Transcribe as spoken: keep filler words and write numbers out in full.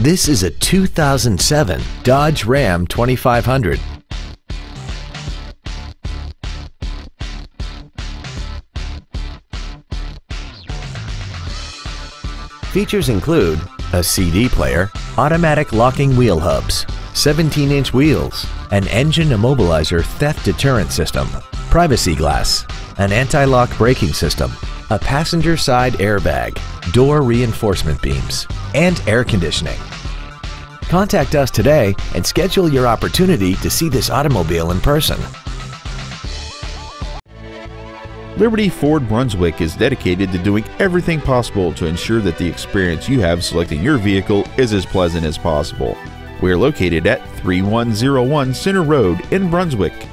This is a two thousand seven Dodge Ram twenty-five hundred. Features include a C D player, automatic locking wheel hubs, seventeen inch wheels, an engine immobilizer theft deterrent system, privacy glass, an anti-lock braking system, a passenger side airbag, door reinforcement beams, and air conditioning. Contact us today and schedule your opportunity to see this automobile in person. Liberty Ford Brunswick is dedicated to doing everything possible to ensure that the experience you have selecting your vehicle is as pleasant as possible. We are located at three one zero one Center Road in Brunswick.